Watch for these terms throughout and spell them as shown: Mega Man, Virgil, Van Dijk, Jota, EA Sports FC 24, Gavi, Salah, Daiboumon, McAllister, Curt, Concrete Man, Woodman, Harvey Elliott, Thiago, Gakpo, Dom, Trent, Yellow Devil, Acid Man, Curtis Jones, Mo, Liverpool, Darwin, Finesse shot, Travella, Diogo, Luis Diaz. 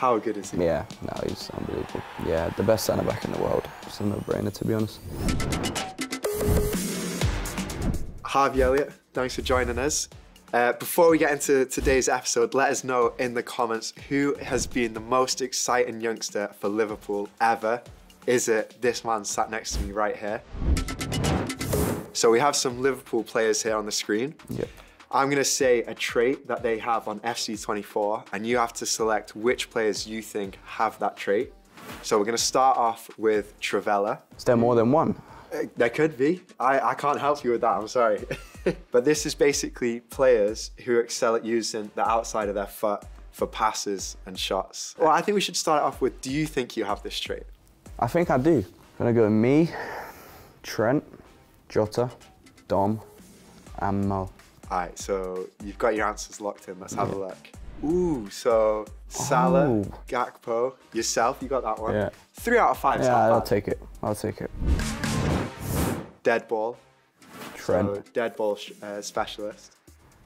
How good is he? Yeah, no, he's unbelievable. Yeah, the best centre-back in the world. It's a no-brainer, to be honest. Harvey Elliott, thanks for joining us. Before we get into today's episode, let us know in the comments who has been the most exciting youngster for Liverpool ever. Is it this man sat next to me right here? So we have some Liverpool players here on the screen. Yep. I'm going to say a trait that they have on FC 24, and you have to select which players you think have that trait. So we're going to start off with Travella. Is there more than one? There could be. I can't help you with that, I'm sorry. But this is basically players who excel at using the outside of their foot for passes and shots. Well, I think we should start off with, do you think you have this trait? I think I do. I'm going to go with me, Trent, Jota, Dom, and Mo. All right, so you've got your answers locked in. Let's have a look. Ooh, so Salah, Gakpo, yourself, you got that one. Yeah. 3 out of 5. Yeah, I'll take it. I'll take it. Dead ball. Trent. So dead ball specialist.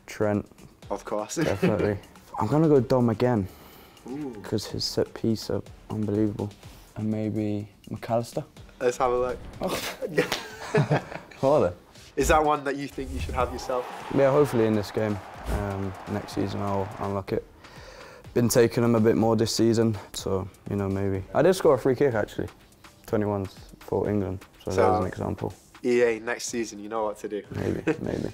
Trent. Of course. Definitely. I'm going to go Dom again because his set piece are unbelievable. And maybe McAllister. Let's have a look. Oh. Harder. Is that one that you think you should have yourself? Yeah, hopefully in this game. Next season I'll unlock it. Been taking them a bit more this season, so, you know, maybe. I did score a free kick, actually. 21 for England, so that was an example. EA, next season, you know what to do. Maybe, maybe.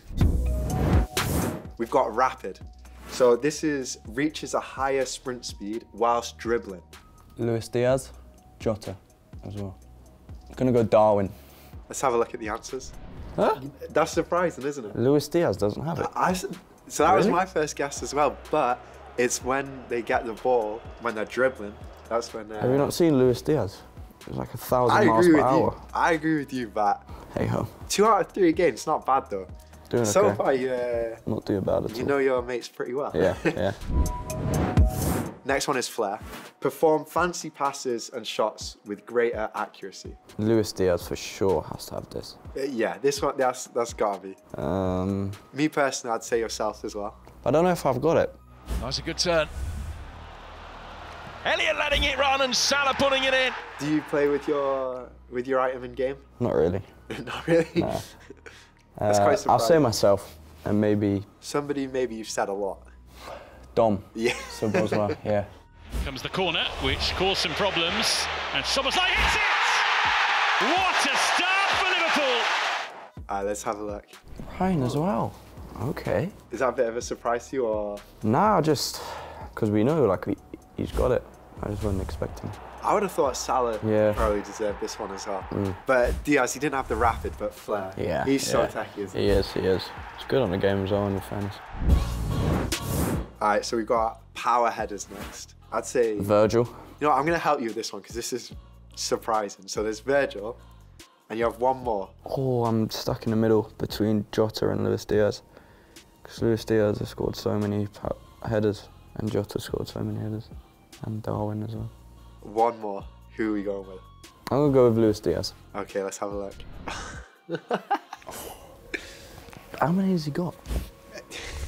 We've got rapid. So this is reaches a higher sprint speed whilst dribbling. Luis Diaz, Jota as well. I'm going to go Darwin. Let's have a look at the answers. Huh? That's surprising, isn't it? Luis Diaz doesn't have it. So that was my first guess as well, but it's when they get the ball, when they're dribbling, that's when they're... Have you not seen Luis Diaz? It was like 1,000 miles per hour. I agree with you, but... Hey ho. 2 out of 3 games, not bad though. Doing so okay. Far, you... Not doing bad at all. You know your mates pretty well. Yeah, yeah. Next one is flair. Perform fancy passes and shots with greater accuracy. Luis Diaz for sure has to have this. Yeah, this one, that's Gavi. Me personally, I'd say yourself as well. I don't know if I've got it. That's a good turn. Elliott letting it run and Salah putting it in. Do you play with your item in game? Not really. Not really? No. That's quite surprising. I'll say myself and maybe... Somebody maybe you've said a lot. Dom. Yeah. Sub as well, yeah. Comes the corner, which caused some problems, and Somersley hits it! What a start for Liverpool! Let's have a look. Ryan as well. Okay. Is that a bit of a surprise to you, or...? Nah, just... Because we know, like, he's got it. I just wasn't expecting. I would have thought Salah probably deserved this one as well. But Diaz, he didn't have the rapid, but flair. Yeah. He's so techie, isn't he? He is, he is. He's good on the game as well, in the fans. All right, so we've got power headers next. I'd say... Virgil. You know what, I'm going to help you with this one because this is surprising. So there's Virgil, and you have one more. Oh, I'm stuck in the middle between Jota and Luis Diaz because Luis Diaz has scored so many headers and Jota scored so many headers and Darwin as well. One more. Who are we going with? I'm going to go with Luis Diaz. Okay, let's have a look. How many has he got?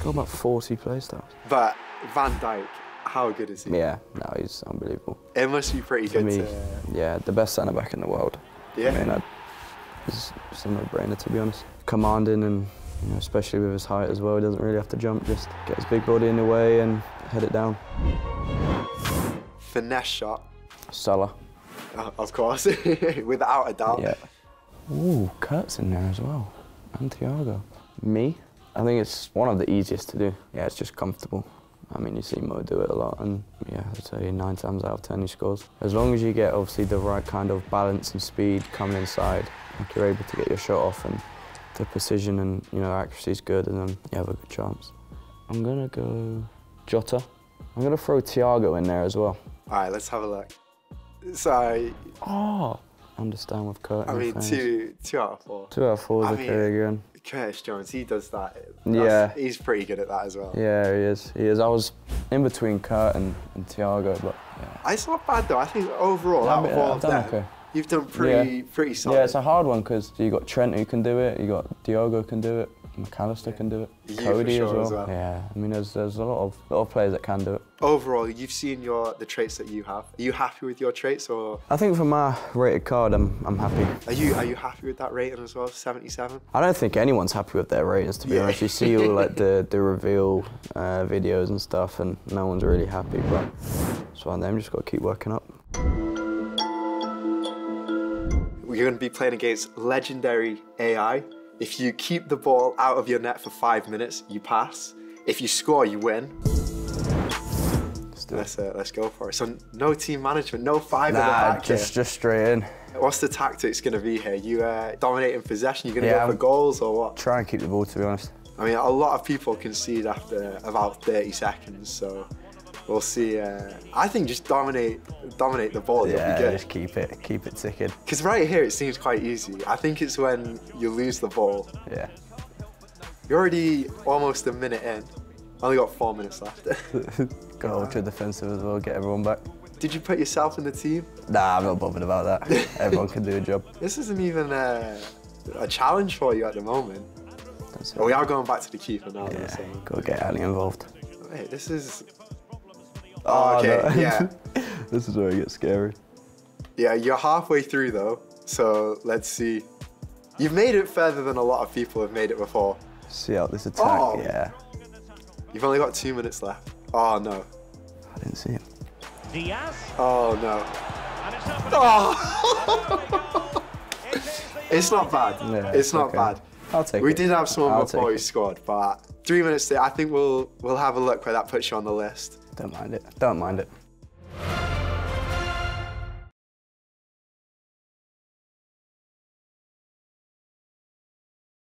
Got about 40 playstars. But Van Dijk, how good is he? Yeah, no, he's unbelievable. It must be pretty good to me. Yeah, the best centre-back in the world. Yeah. I mean, it's a no-brainer, to be honest. Commanding and, you know, especially with his height as well, he doesn't really have to jump, just get his big body in the way and head it down. Finesse shot. Salah. Of course, without a doubt. Yeah. Ooh, Curt's in there as well. And Diogo. Me? I think it's one of the easiest to do. Yeah, it's just comfortable. I mean, you see Mo do it a lot, and yeah, I'd say 9 times out of 10 he scores. As long as you get, obviously, the right kind of balance and speed coming inside, like you're able to get your shot off, and the precision and, you know, accuracy is good, and then you have a good chance. I'm going to go Jota. I'm going to throw Thiago in there as well. All right, let's have a look. So... Oh! Understand with Curt. I mean, 2 out of 4. 2 out of 4 is okay again. Curtis Jones, he does that. Yeah. He's pretty good at that as well. Yeah, he is. He is. I was in between Curt and Thiago, but yeah. It's not bad though. I think overall, out of all of them, you've done pretty solid. Yeah, it's a hard one because you got Trent who can do it, you got Diogo can do it, McAllister can do it. Cody sure as well. Yeah, I mean, there's a lot of players that can do it. Overall, you've seen the traits that you have. Are you happy with your traits, or? I think for my rated card, I'm happy. Are you happy with that rating as well, 77? I don't think anyone's happy with their ratings, to be honest. You see all like the reveal videos and stuff, and no one's really happy. But so I'm just got to keep working up. You're going to be playing against legendary AI. If you keep the ball out of your net for 5 minutes, you pass. If you score, you win. Let's go for it. So no team management, no five in the back. Just straight in. What's the tactics going to be here? You dominating possession, you're going to go for goals or what? Try and keep the ball, to be honest. I mean, a lot of people concede after about 30 seconds, so we'll see. I think just dominate the ball. Yeah, just keep it ticking. Because right here it seems quite easy. I think it's when you lose the ball. Yeah. You're already almost a minute in. Only got 4 minutes left. Got ultra defensive as well. Get everyone back. Did you put yourself in the team? Nah, I'm not bothered about that. Everyone can do a job. This isn't even a challenge for you at the moment. We are going back to the keeper now. Yeah. So. Go get Ali involved. Wait, this is. Oh, okay, no. Yeah. This is where it gets scary. Yeah, you're halfway through though, so let's see. You've made it further than a lot of people have made it before. See out this attack, yeah. You've only got 2 minutes left. Oh, no. I didn't see him. Diaz? Oh, no. Oh! It's not bad. Yeah, it's not bad. I'll take it. We did have someone before who scored, but 3 minutes there, I think we'll have a look where that puts you on the list. Don't mind it. Don't mind it.